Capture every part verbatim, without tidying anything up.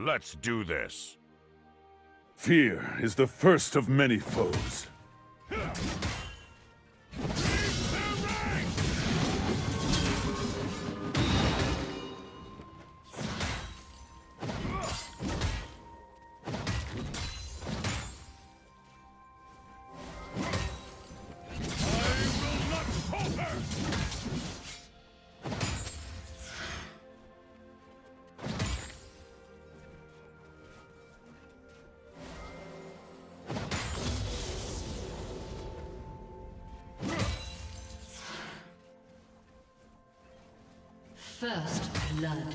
Let's do this. Fear is the first of many foes. First blood.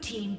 Team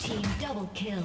Team double kill.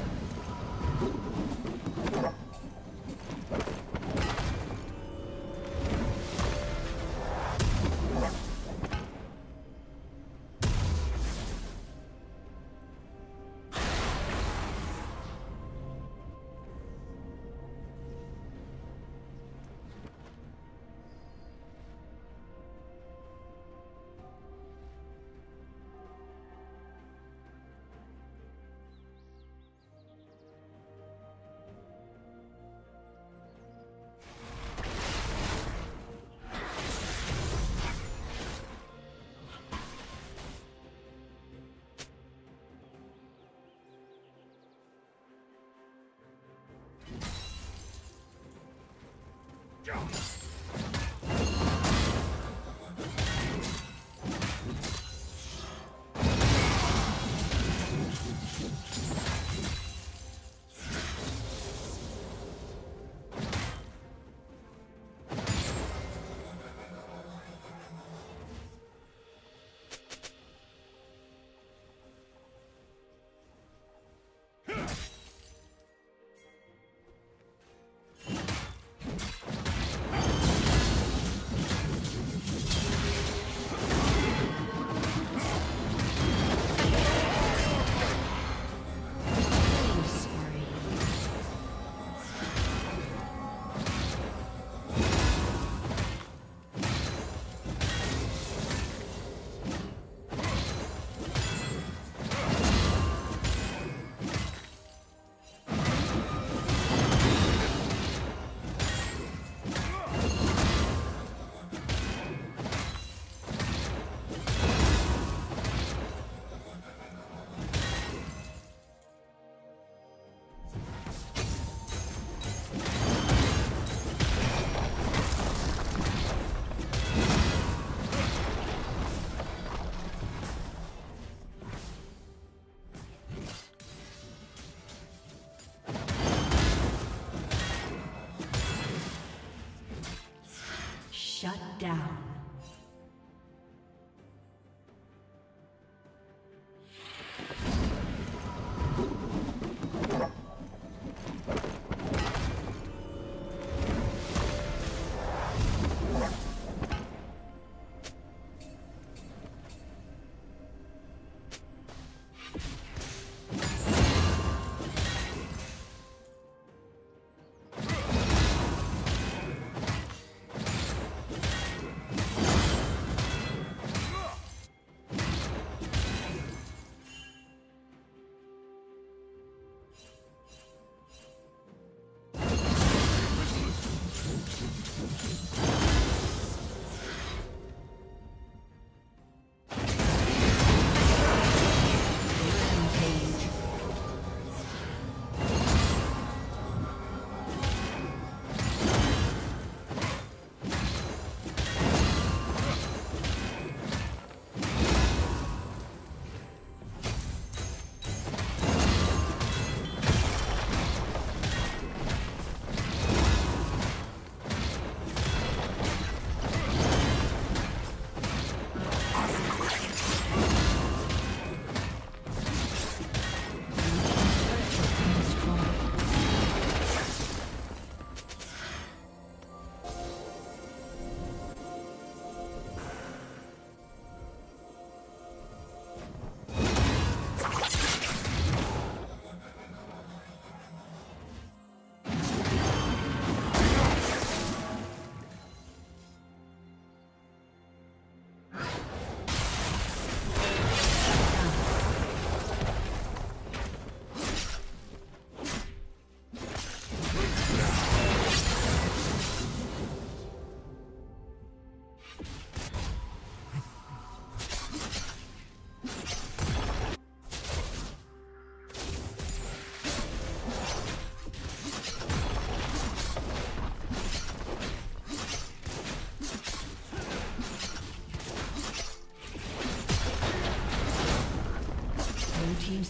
Jump! Shut down. Team's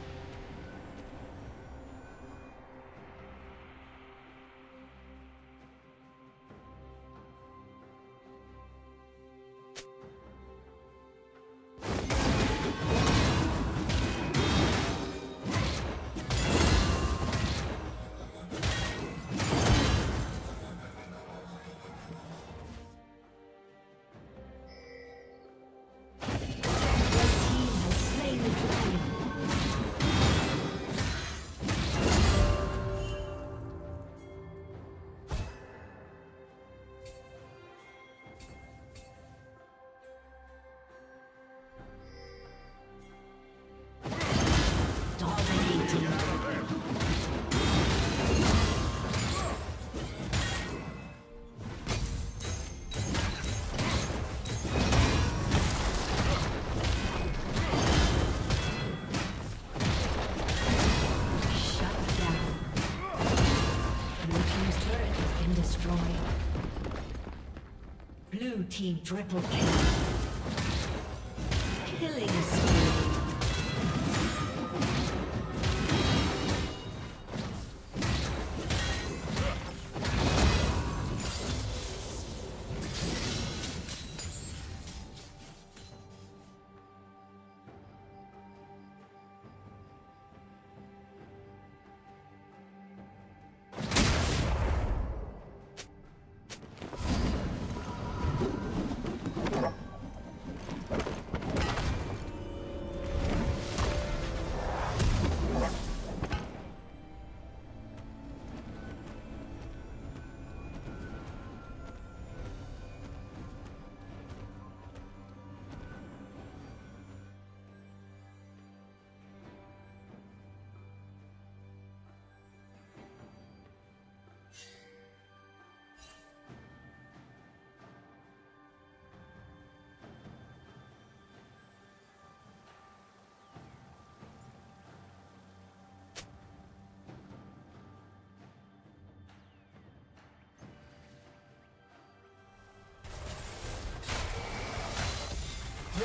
Blue team triple kill. Killing spree.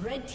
Red team's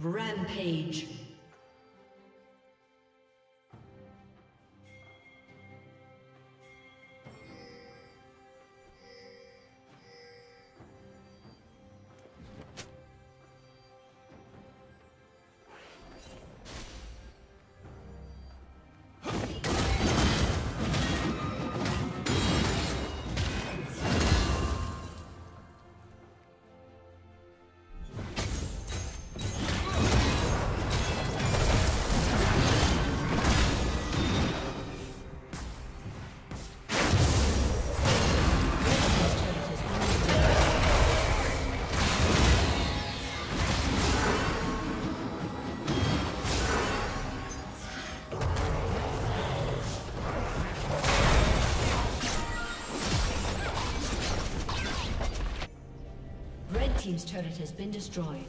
Rampage. team's turret has been destroyed.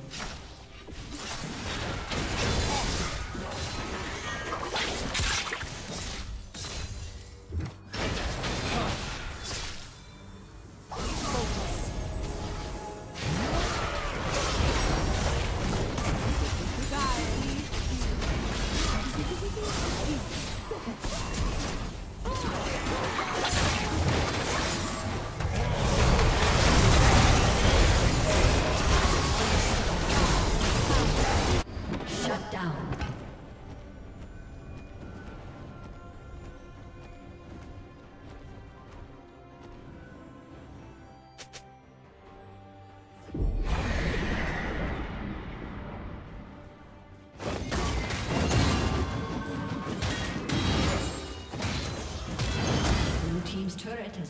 Has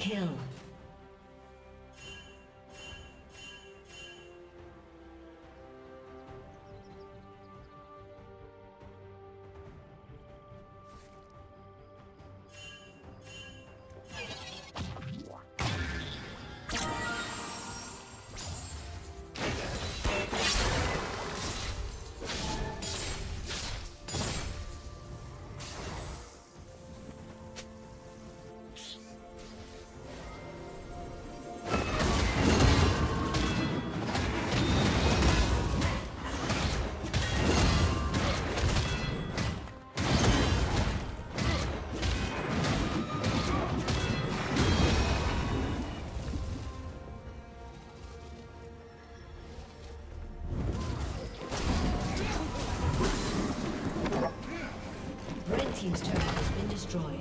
Kill. Team's turret has been destroyed.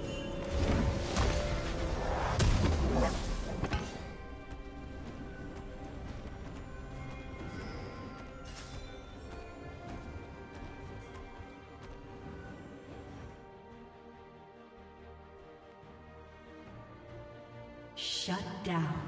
Shut down.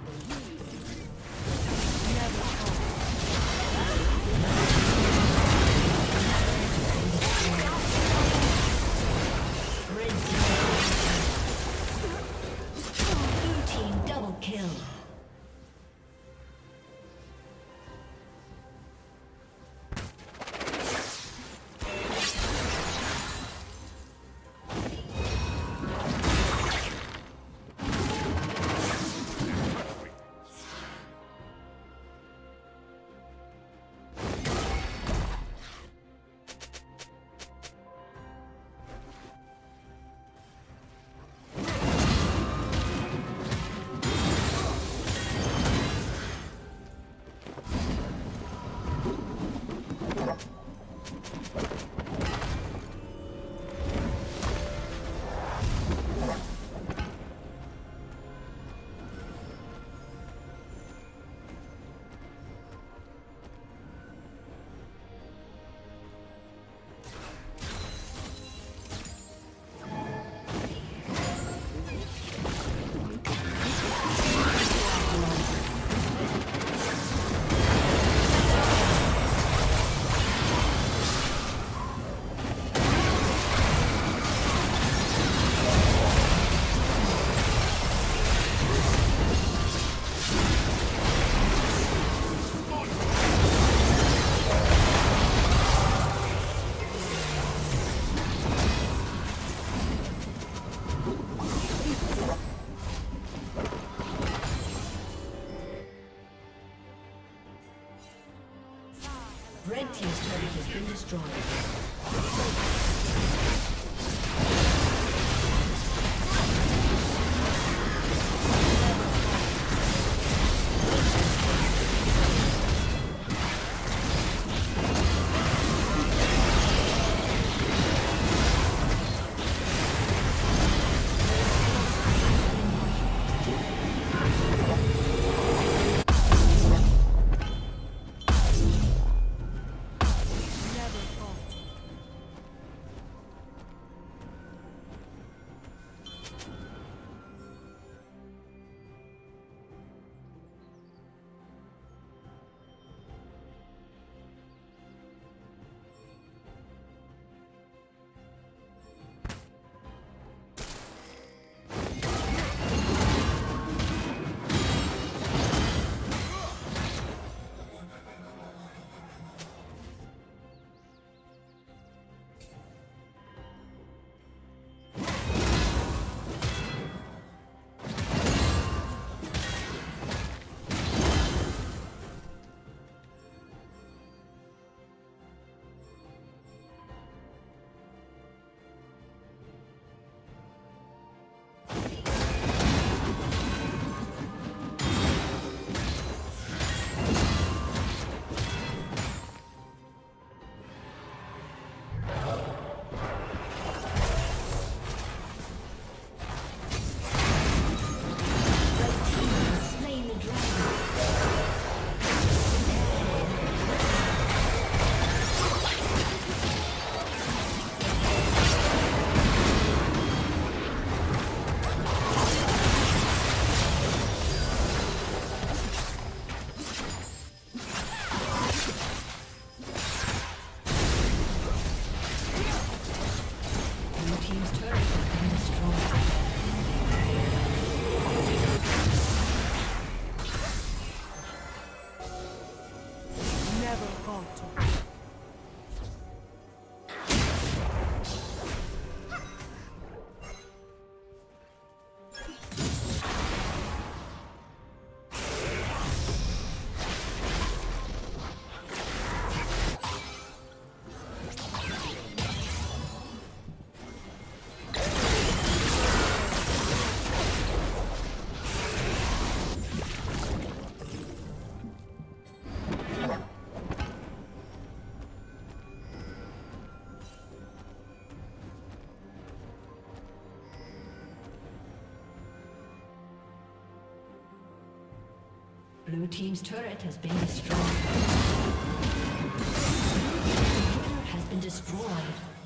Red team's turret has been destroyed. Blue team's turret has been destroyed. Blue team's turret has been destroyed.